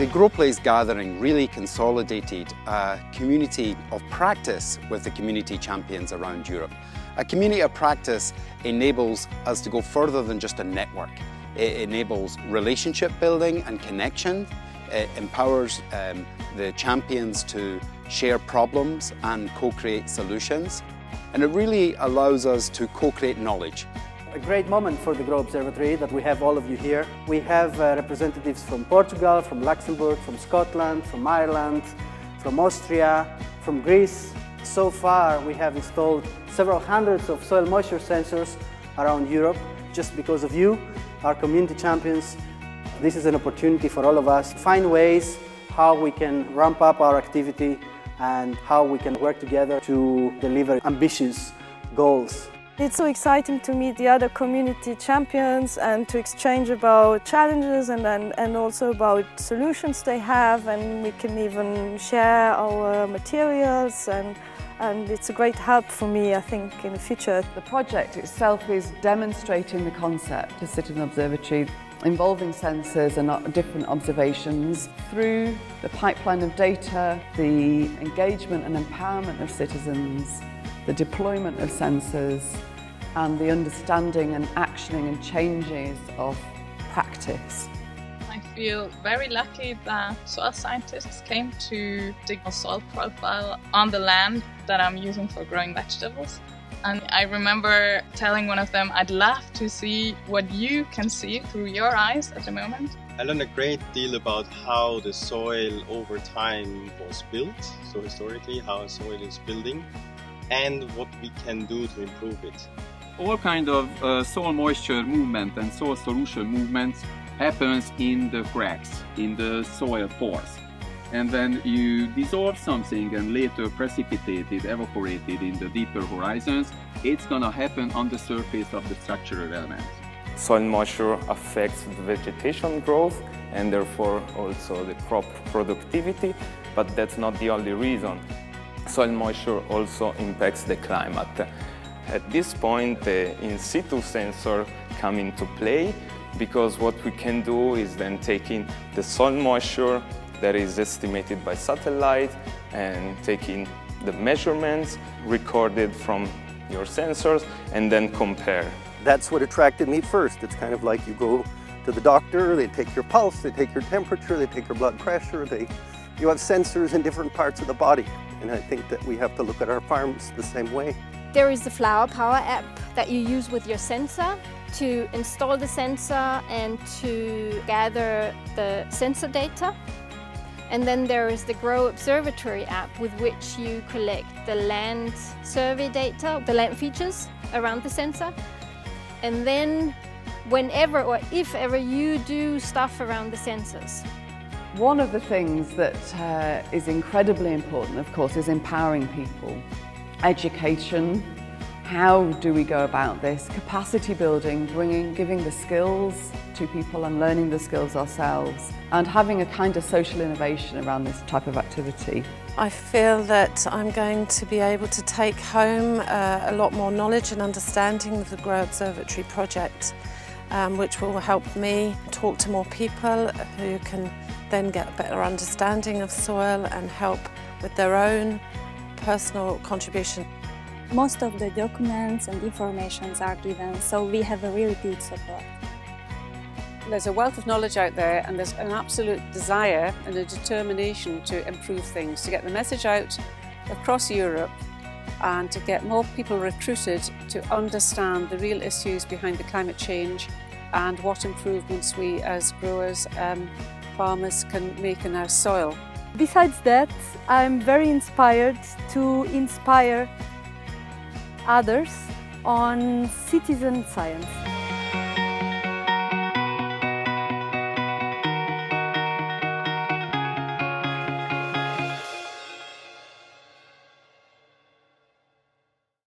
The Grow Place gathering really consolidated a community of practice with the community champions around Europe. A community of practice enables us to go further than just a network. It enables relationship building and connection. It empowers the champions to share problems and co-create solutions. And it really allows us to co-create knowledge. A great moment for the Grow Observatory that we have all of you here. We have representatives from Portugal, from Luxembourg, from Scotland, from Ireland, from Austria, from Greece. So far we have installed several hundreds of soil moisture sensors around Europe just because of you, our community champions. This is an opportunity for all of us to find ways how we can ramp up our activity and how we can work together to deliver ambitious goals. It's so exciting to meet the other community champions and to exchange about challenges and also about solutions they have, and we can even share our materials and it's a great help for me, I think, in the future. The project itself is demonstrating the concept of Citizen Observatory, involving sensors and different observations through the pipeline of data, the engagement and empowerment of citizens, the deployment of sensors, and the understanding and actioning and changes of practice. I feel very lucky that soil scientists came to dig a soil profile on the land that I'm using for growing vegetables. And I remember telling one of them, I'd love to see what you can see through your eyes at the moment. I learned a great deal about how the soil over time was built, so historically how soil is building, and what we can do to improve it. All kind of soil moisture movement and soil solution movements happens in the cracks, in the soil pores. And then you dissolve something and later precipitated, evaporated in the deeper horizons. It's gonna happen on the surface of the structural elements. Soil moisture affects the vegetation growth and therefore also the crop productivity, but that's not the only reason. Soil moisture also impacts the climate. At this point, the in-situ sensor come into play, because what we can do is then taking the soil moisture that is estimated by satellite and taking the measurements recorded from your sensors and then compare. That's what attracted me first. It's kind of like you go to the doctor, they take your pulse, they take your temperature, they take your blood pressure, you have sensors in different parts of the body. And I think that we have to look at our farms the same way. There is the Flower Power app that you use with your sensor to install the sensor and to gather the sensor data. And then there is the Grow Observatory app, with which you collect the land survey data, the land features around the sensor. And then whenever or if ever you do stuff around the sensors. One of the things that is incredibly important, of course, is empowering people. Education, how do we go about this? Capacity building, giving the skills to people and learning the skills ourselves, and having a kind of social innovation around this type of activity. I feel that I'm going to be able to take home a lot more knowledge and understanding of the Grow Observatory project, which will help me talk to more people who can then get a better understanding of soil and help with their own personal contribution. Most of the documents and informations are given, so we have a really good support. There's a wealth of knowledge out there, and there's an absolute desire and a determination to improve things, to get the message out across Europe and to get more people recruited to understand the real issues behind the climate change and what improvements we as growers farmers can make in our soil. Besides that, I'm very inspired to inspire others on citizen science.